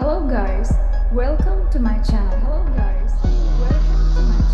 Hello guys, welcome to my channel. Hello guys, welcome to my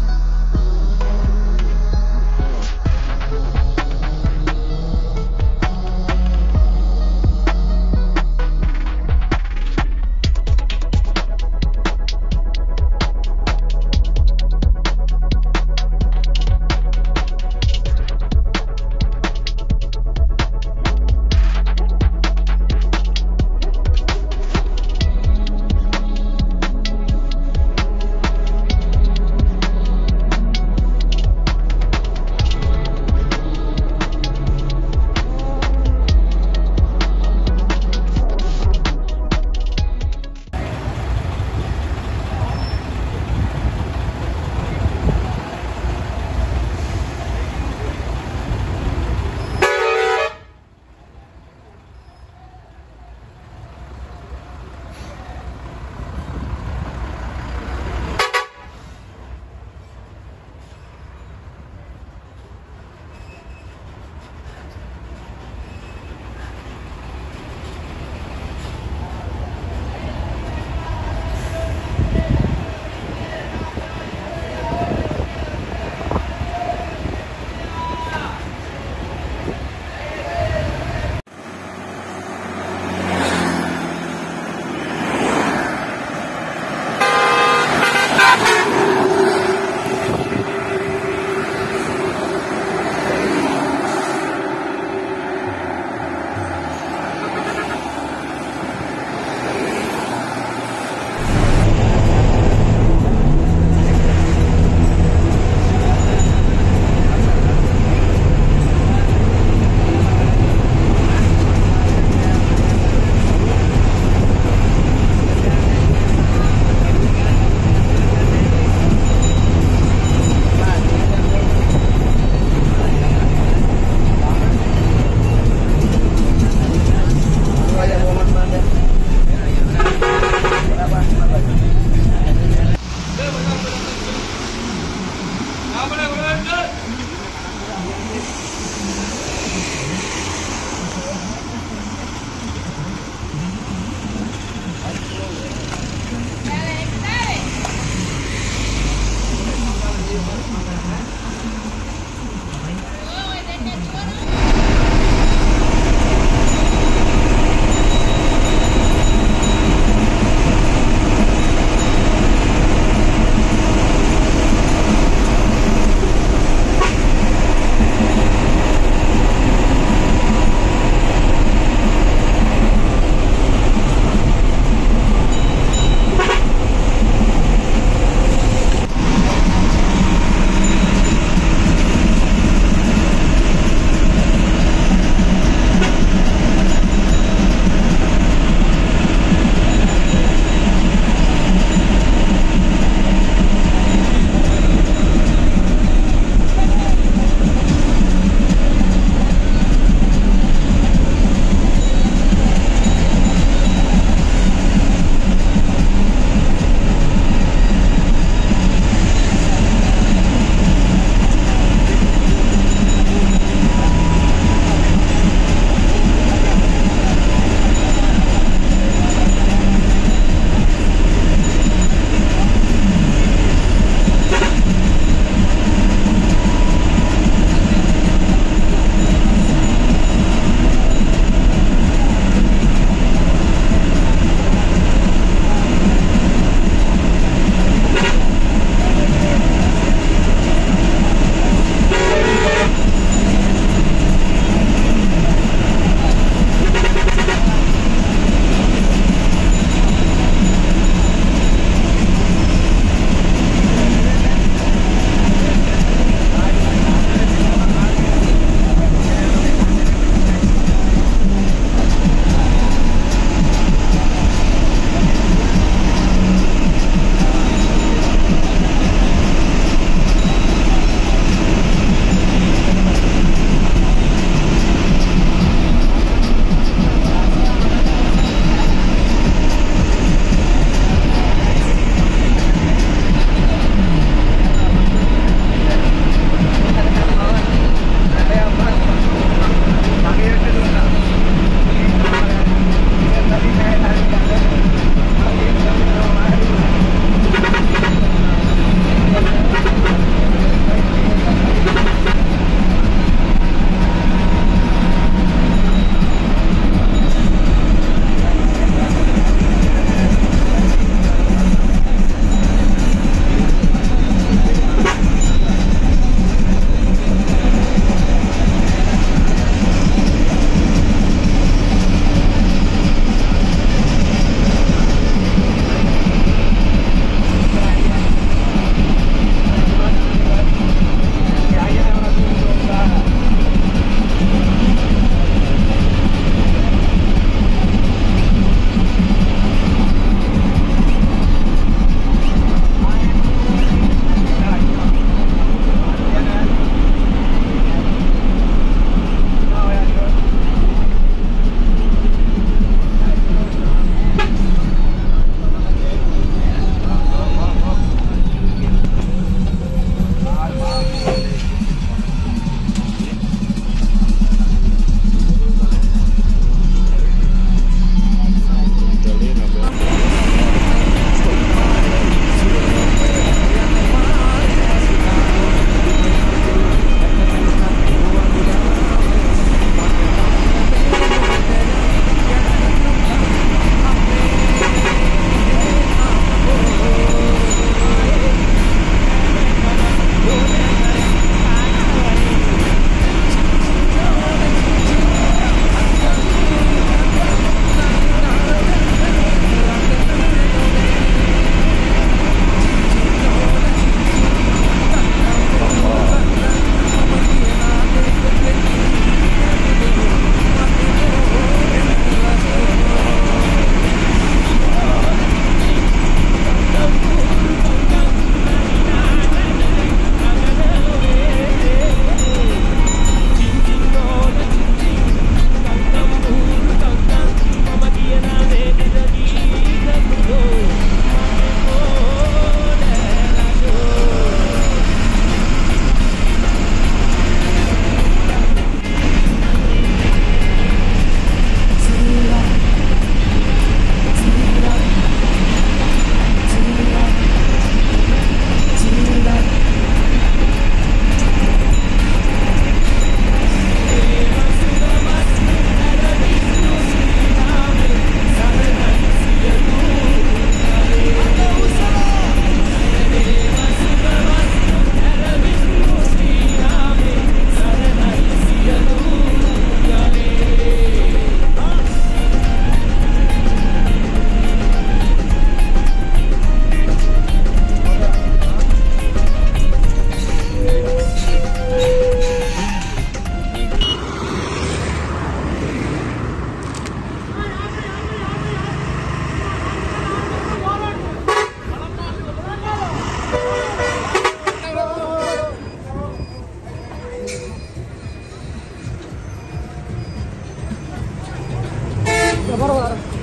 What